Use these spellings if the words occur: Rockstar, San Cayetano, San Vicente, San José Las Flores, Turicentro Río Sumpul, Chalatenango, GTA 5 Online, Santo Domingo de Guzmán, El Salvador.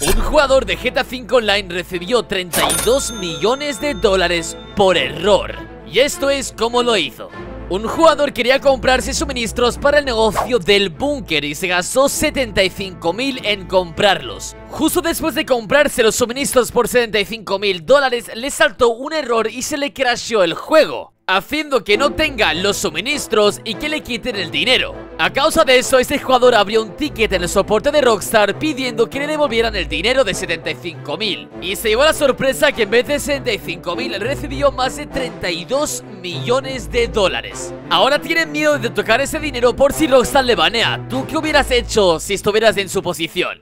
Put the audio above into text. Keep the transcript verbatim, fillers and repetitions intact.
Un jugador de G T A cinco Online recibió treinta y dos millones de dólares por error. Y esto es como lo hizo. Un jugador quería comprarse suministros para el negocio del búnker y se gastó setenta y cinco mil en comprarlos. Justo después de comprarse los suministros por setenta y cinco mil dólares, le saltó un error y se le crasheó el juego, haciendo que no tenga los suministros y que le quiten el dinero. A causa de eso, este jugador abrió un ticket en el soporte de Rockstar pidiendo que le devolvieran el dinero de setenta y cinco mil. Y se llevó la sorpresa que en vez de setenta y cinco mil recibió más de treinta y dos millones de dólares. Ahora tienen miedo de tocar ese dinero por si Rockstar le banea. ¿Tú qué hubieras hecho si estuvieras en su posición?